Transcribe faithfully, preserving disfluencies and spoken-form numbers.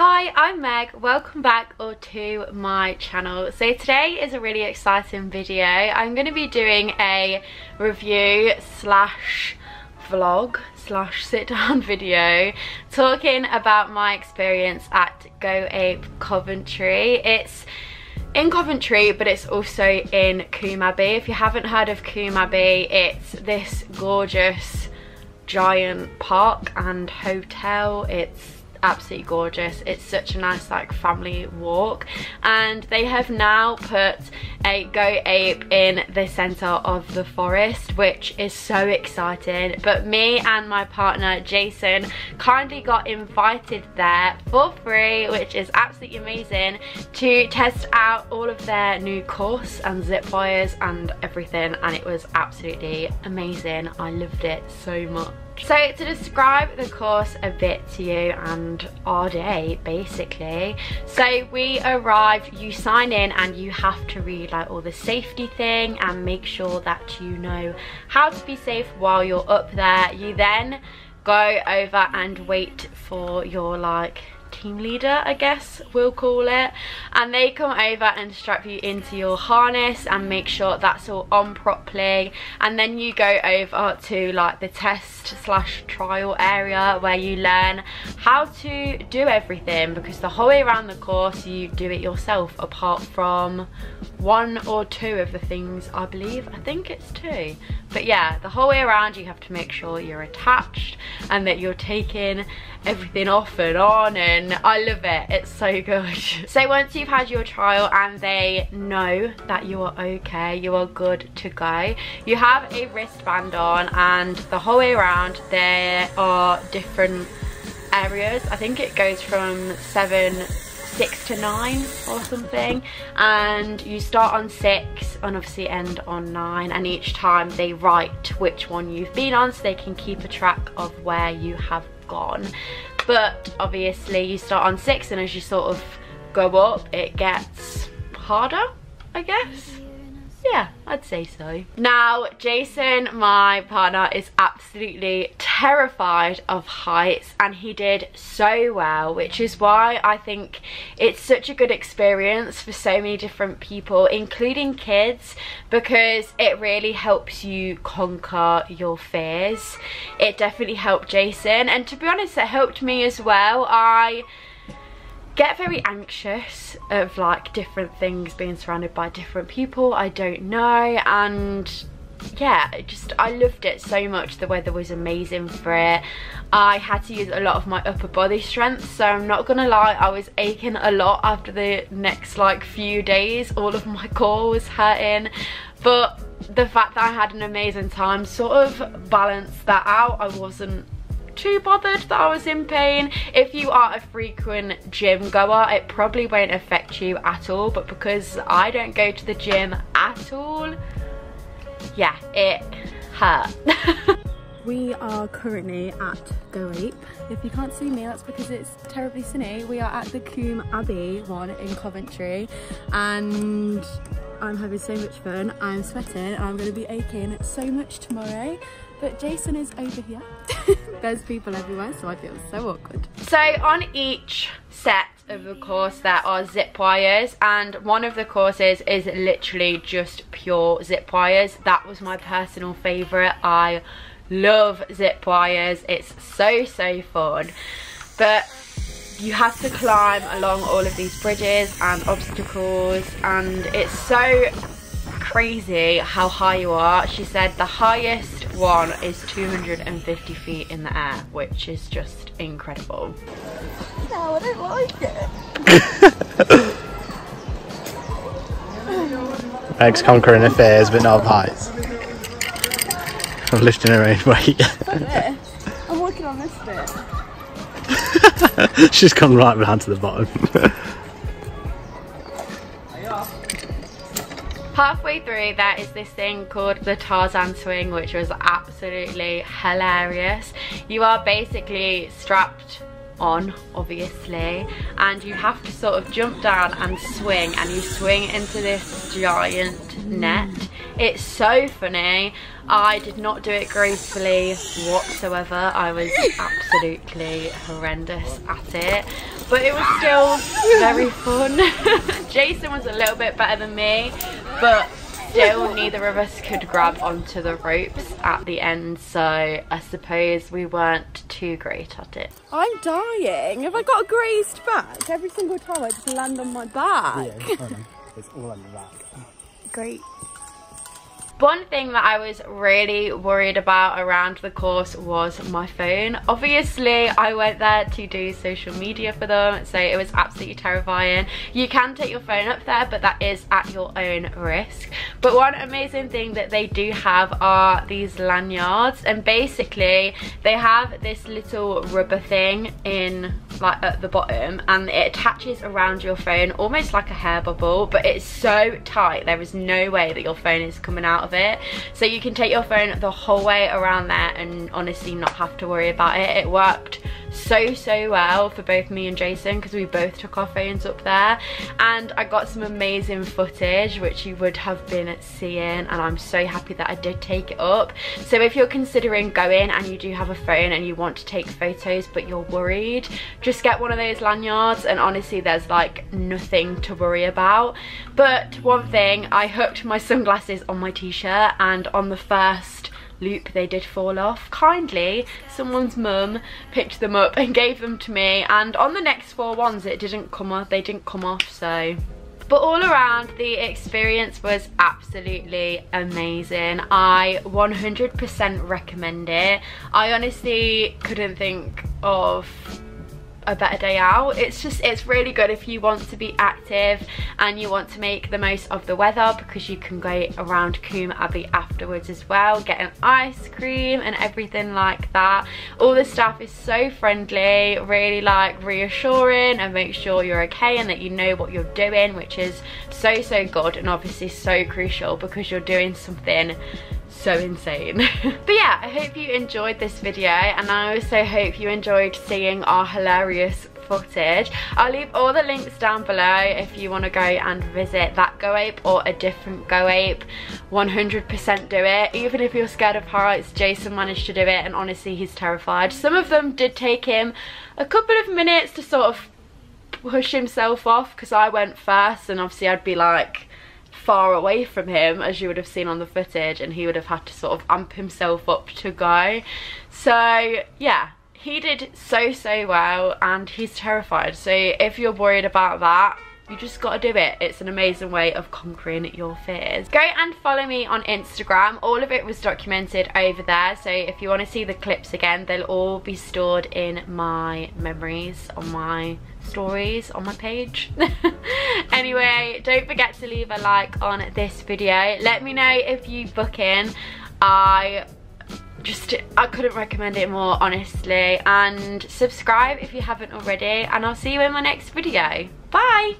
Hi, I'm Meg. Welcome back or to my channel. So today is a really exciting video. I'm going to be doing a review slash vlog slash sit down video talking about my experience at Go Ape Coventry. It's in Coventry, but it's also in Coombe Abbey. If you haven't heard of Coombe Abbey, it's this gorgeous giant park and hotel. It's absolutely gorgeous. It's such a nice like family walk, and they have now put a Go Ape in the center of the forest, which is so exciting. But me and my partner Jason kindly got invited there for free, which is absolutely amazing, to test out all of their new course and zip wires and everything, and it was absolutely amazing. I loved it so much. So to describe the course a bit to you and our day basically, so we arrived, you sign in and you have to read like all the safety thing and make sure that you know how to be safe while you're up there. You then go over and wait for your like team leader, I guess we'll call it, and they come over and strap you into your harness and make sure that's all on properly. And then you go over to like the test slash trial area where you learn how to do everything, because the whole way around the course you do it yourself apart from one or two of the things. I believe I think it's two, but yeah, the whole way around you have to make sure you're attached and that you're taking everything off and on, and I love it, it's so good. So once you've had your trial and they know that you are okay, you are good to go, you have a wristband on, and the whole way around there are different areas. I think it goes from seven six to nine or something, and you start on six and obviously end on nine, and each time they write which one you've been on so they can keep a track of where you have gone. But obviously you start on six, and as you sort of go up it gets harder, I guess. Yeah, I'd say so. Now Jason, my partner, is absolutely terrified of heights, and he did so well, which is why I think it's such a good experience for so many different people, including kids, because it really helps you conquer your fears. It definitely helped Jason, and to be honest it helped me as well. I get very anxious of like different things, being surrounded by different people I don't know, and yeah, it just, I loved it so much. The weather was amazing for it. I had to use a lot of my upper body strength, so I'm not gonna lie, I was aching a lot after the next like few days. All of my core was hurting, but the fact that I had an amazing time sort of balanced that out. I wasn't too bothered that I was in pain. If you are a frequent gym goer it probably won't affect you at all, but because I don't go to the gym at all, yeah, it hurt. We are currently at Go Ape. If you can't see me, that's because it's terribly sunny. We are at the Coombe Abbey one in Coventry, and I'm having so much fun. I'm sweating and I'm going to be aching so much tomorrow, but Jason is over here. There's people everywhere, so I feel so awkward. So on each set of the course there are zip wires, and one of the courses is literally just pure zip wires. That was my personal favourite. I love zip wires. It's so so fun, but you have to climb along all of these bridges and obstacles, and it's so crazy how high you are. She said the highest one is two hundred fifty feet in the air, which is just incredible. No, I don't like it. Meg's conquering her fears, but not of heights. I'm lifting her own weight. I'm walking on this bit. She's come right round to the bottom. Halfway through there is this thing called the Tarzan swing, which was absolutely hilarious. You are basically strapped on obviously, and you have to sort of jump down and swing, and you swing into this giant net. It's so funny. I did not do it gracefully whatsoever. I was absolutely horrendous at it, but it was still very fun. Jason was a little bit better than me, but still neither of us could grab onto the ropes at the end, so I suppose we weren't too great at it. I'm dying. Have I got a grazed back? Every single time I just land on my back. Yeah, it's all on the back. Great. One thing that I was really worried about around the course was my phone. Obviously, I went there to do social media for them, so it was absolutely terrifying. You can take your phone up there, but that is at your own risk. But one amazing thing that they do have are these lanyards, and basically they have this little rubber thing in like at the bottom, and it attaches around your phone almost like a hair bubble, but it's so tight there is no way that your phone is coming out of it. So you can take your phone the whole way around there and honestly not have to worry about it. It worked so so well for both me and Jason because we both took our phones up there, and I got some amazing footage which you would have been seeing, and I'm so happy that I did take it up. So if you're considering going and you do have a phone and you want to take photos but you're worried, just get one of those lanyards, and honestly there's like nothing to worry about. But one thing, I hooked my sunglasses on my t-shirt, and on the first loop they did fall off. Kindly someone's mum picked them up and gave them to me, and on the next four ones it didn't come off, they didn't come off. So but all around the experience was absolutely amazing. I one hundred percent recommend it. I honestly couldn't think of a better day out. It's just, it's really good if you want to be active and you want to make the most of the weather, because you can go around Coombe Abbey afterwards as well, get an ice cream and everything like that. All the staff is so friendly, really like reassuring and make sure you're okay and that you know what you're doing, which is so so good and obviously so crucial because you're doing something so insane. But yeah, I hope you enjoyed this video, and I also hope you enjoyed seeing our hilarious footage. I'll leave all the links down below if you want to go and visit that Go Ape or a different Go Ape. one hundred percent do it. Even if you're scared of heights, Jason managed to do it, and honestly he's terrified. Some of them did take him a couple of minutes to sort of push himself off because I went first, and obviously I'd be like far away from him, as you would have seen on the footage, and he would have had to sort of amp himself up to go. So yeah, he did so so well, and he's terrified, so if you're worried about that, you just gotta do it. It's an amazing way of conquering your fears. Go and follow me on Instagram. All of it was documented over there, so if you want to see the clips again, they'll all be stored in my memories on my stories on my page. Anyway, don't forget to leave a like on this video. Let me know if you book in. I just I couldn't recommend it more, honestly. And subscribe if you haven't already, and I'll see you in my next video. Bye.